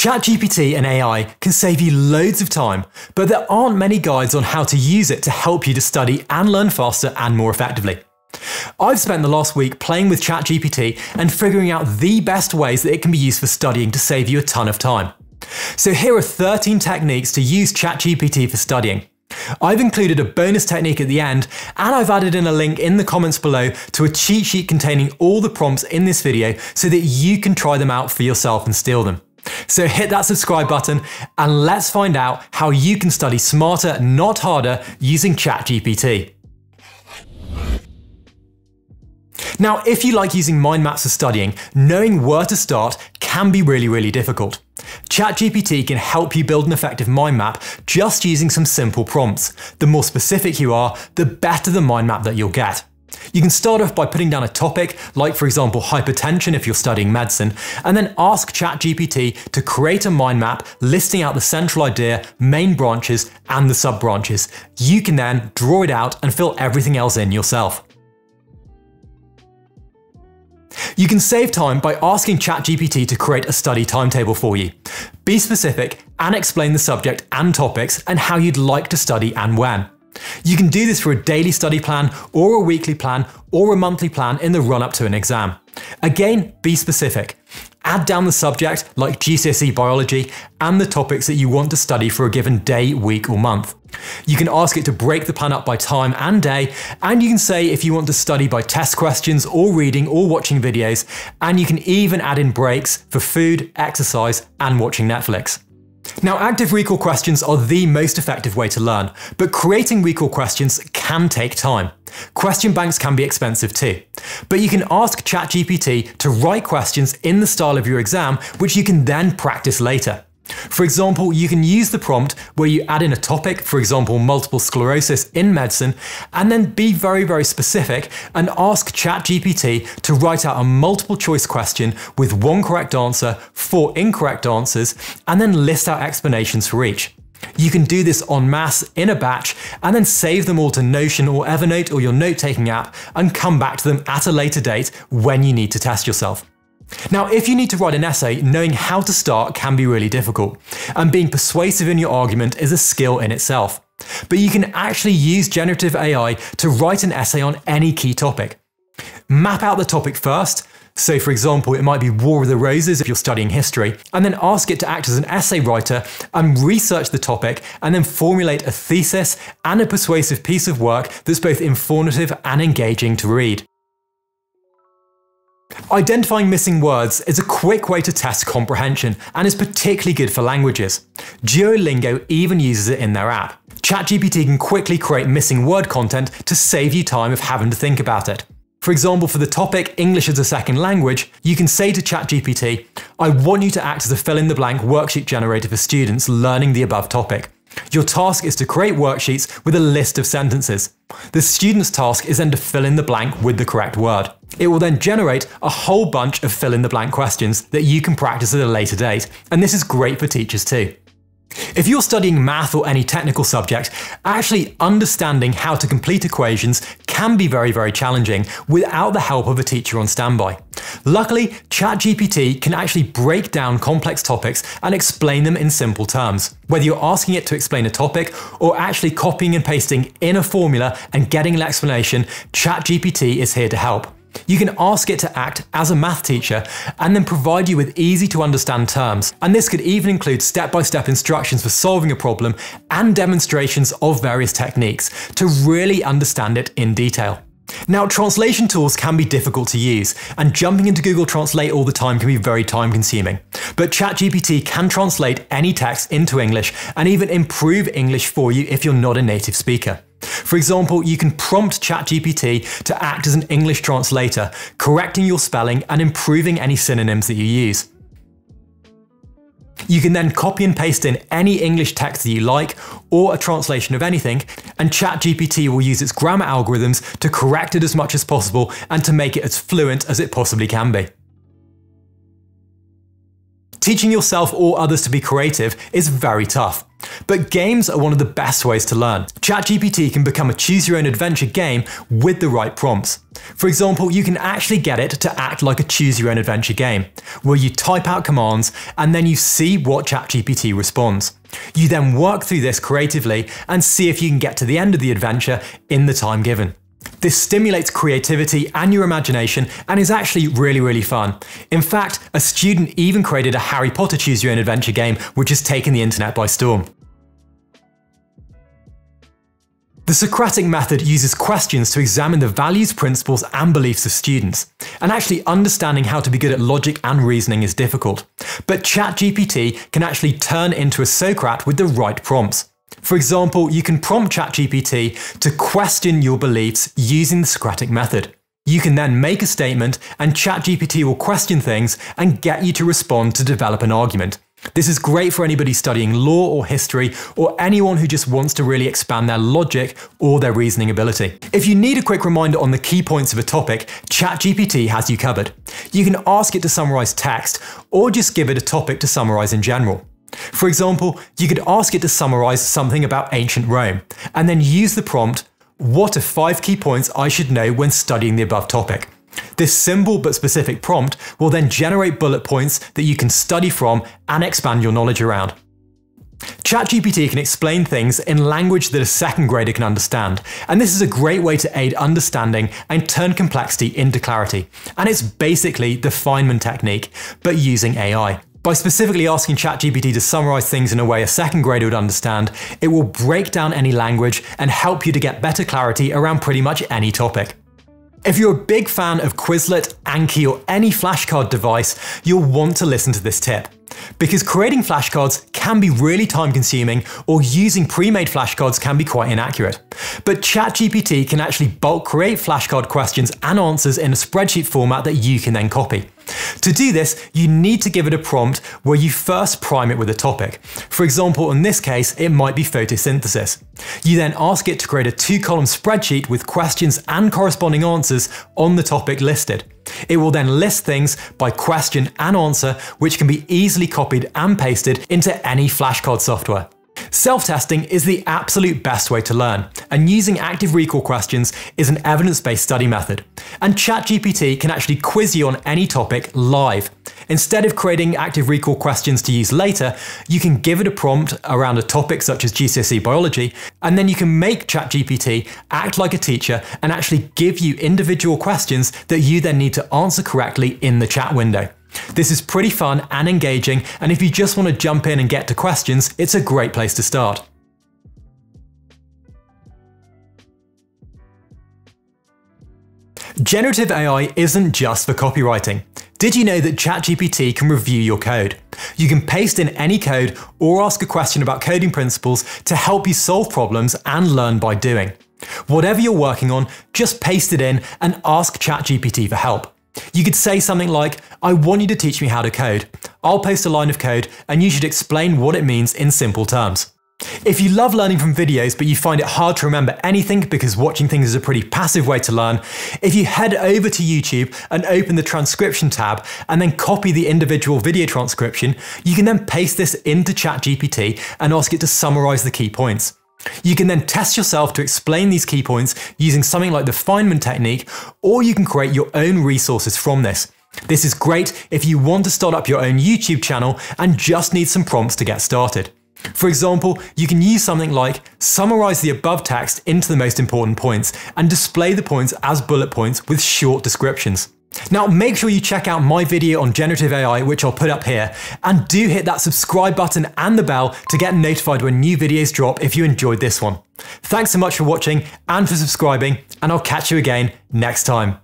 ChatGPT and AI can save you loads of time, but there aren't many guides on how to use it to help you to study and learn faster and more effectively. I've spent the last week playing with ChatGPT and figuring out the best ways that it can be used for studying to save you a ton of time. So here are 13 techniques to use ChatGPT for studying. I've included a bonus technique at the end, and I've added in a link in the comments below to a cheat sheet containing all the prompts in this video so that you can try them out for yourself and steal them. So hit that subscribe button and let's find out how you can study smarter, not harder, using ChatGPT. Now, if you like using mind maps for studying, knowing where to start can be really difficult. ChatGPT can help you build an effective mind map just using some simple prompts. The more specific you are, the better the mind map that you'll get. You can start off by putting down a topic, like for example hypertension if you're studying medicine, and then ask ChatGPT to create a mind map listing out the central idea, main branches, and the sub-branches. You can then draw it out and fill everything else in yourself. You can save time by asking ChatGPT to create a study timetable for you. Be specific and explain the subject and topics and how you'd like to study and when. You can do this for a daily study plan or a weekly plan or a monthly plan in the run-up to an exam. Again, be specific. Add down the subject like GCSE biology and the topics that you want to study for a given day, week or month. You can ask it to break the plan up by time and day, and you can say if you want to study by test questions or reading or watching videos, and you can even add in breaks for food, exercise, and watching Netflix. Now, active recall questions are the most effective way to learn, but creating recall questions can take time. Question banks can be expensive too, but you can ask ChatGPT to write questions in the style of your exam, which you can then practice later. For example, you can use the prompt where you add in a topic, for example, multiple sclerosis in medicine, and then be very specific and ask ChatGPT to write out a multiple choice question with one correct answer, 4 incorrect answers, and then list out explanations for each. You can do this en masse in a batch and then save them all to Notion or Evernote or your note-taking app and come back to them at a later date when you need to test yourself. Now, if you need to write an essay, knowing how to start can be really difficult, and being persuasive in your argument is a skill in itself. But you can actually use generative AI to write an essay on any key topic. Map out the topic first, so for example it might be War of the Roses if you're studying history, and then ask it to act as an essay writer and research the topic and then formulate a thesis and a persuasive piece of work that's both informative and engaging to read. Identifying missing words is a quick way to test comprehension and is particularly good for languages. Duolingo even uses it in their app. ChatGPT can quickly create missing word content to save you time of having to think about it. For example, for the topic English as a Second Language, you can say to ChatGPT, I want you to act as a fill-in-the-blank worksheet generator for students learning the above topic. Your task is to create worksheets with a list of sentences. The student's task is then to fill in the blank with the correct word. It will then generate a whole bunch of fill-in-the-blank questions that you can practice at a later date, and this is great for teachers too. If you're studying math or any technical subject, actually understanding how to complete equations can be very challenging without the help of a teacher on standby. Luckily, ChatGPT can actually break down complex topics and explain them in simple terms. Whether you're asking it to explain a topic or actually copying and pasting in a formula and getting an explanation, ChatGPT is here to help. You can ask it to act as a math teacher and then provide you with easy to understand terms, and this could even include step-by-step instructions for solving a problem and demonstrations of various techniques to really understand it in detail. Now, translation tools can be difficult to use, and jumping into Google Translate all the time can be very time-consuming. But ChatGPT can translate any text into English and even improve English for you if you're not a native speaker. For example, you can prompt ChatGPT to act as an English translator, correcting your spelling and improving any synonyms that you use. You can then copy and paste in any English text that you like, or a translation of anything, and ChatGPT will use its grammar algorithms to correct it as much as possible and to make it as fluent as it possibly can be. Teaching yourself or others to be creative is very tough. But games are one of the best ways to learn. ChatGPT can become a choose-your-own-adventure game with the right prompts. For example, you can actually get it to act like a choose-your-own-adventure game, where you type out commands and then you see what ChatGPT responds. You then work through this creatively and see if you can get to the end of the adventure in the time given. This stimulates creativity and your imagination and is actually really fun. In fact, a student even created a Harry Potter choose your own adventure game which has taken the internet by storm. The Socratic method uses questions to examine the values, principles and beliefs of students. And actually understanding how to be good at logic and reasoning is difficult. But ChatGPT can actually turn into a Socrat with the right prompts. For example, you can prompt ChatGPT to question your beliefs using the Socratic method. You can then make a statement and ChatGPT will question things and get you to respond to develop an argument. This is great for anybody studying law or history or anyone who just wants to really expand their logic or their reasoning ability. If you need a quick reminder on the key points of a topic, ChatGPT has you covered. You can ask it to summarize text or just give it a topic to summarize in general. For example, you could ask it to summarize something about ancient Rome and then use the prompt, "What are 5 key points I should know when studying the above topic?" This simple but specific prompt will then generate bullet points that you can study from and expand your knowledge around. ChatGPT can explain things in language that a second grader can understand, and this is a great way to aid understanding and turn complexity into clarity. And it's basically the Feynman technique, but using AI. By specifically asking ChatGPT to summarize things in a way a second grader would understand, it will break down any language and help you to get better clarity around pretty much any topic. If you're a big fan of Quizlet, Anki or any flashcard device, you'll want to listen to this tip. Because creating flashcards can be really time consuming or using pre-made flashcards can be quite inaccurate. But ChatGPT can actually bulk create flashcard questions and answers in a spreadsheet format that you can then copy. To do this, you need to give it a prompt where you first prime it with a topic. For example, in this case, it might be photosynthesis. You then ask it to create a 2-column spreadsheet with questions and corresponding answers on the topic listed. It will then list things by question and answer, which can be easily copied and pasted into any flashcard software. Self-testing is the absolute best way to learn, and using active recall questions is an evidence-based study method. And ChatGPT can actually quiz you on any topic live. Instead of creating active recall questions to use later, you can give it a prompt around a topic such as GCSE biology, and then you can make ChatGPT act like a teacher and actually give you individual questions that you then need to answer correctly in the chat window. This is pretty fun and engaging, and if you just want to jump in and get to questions, it's a great place to start. Generative AI isn't just for copywriting. Did you know that ChatGPT can review your code? You can paste in any code or ask a question about coding principles to help you solve problems and learn by doing. Whatever you're working on, just paste it in and ask ChatGPT for help. You could say something like, "I want you to teach me how to code. I'll post a line of code and you should explain what it means in simple terms." If you love learning from videos but you find it hard to remember anything because watching things is a pretty passive way to learn, if you head over to YouTube and open the transcription tab and then copy the individual video transcription, you can then paste this into ChatGPT and ask it to summarize the key points. You can then test yourself to explain these key points using something like the Feynman technique, or you can create your own resources from this. This is great if you want to start up your own YouTube channel and just need some prompts to get started. For example, you can use something like summarize the above text into the most important points and display the points as bullet points with short descriptions. Now make sure you check out my video on generative AI, which I'll put up here, and do hit that subscribe button and the bell to get notified when new videos drop if you enjoyed this one. Thanks so much for watching and for subscribing, and I'll catch you again next time.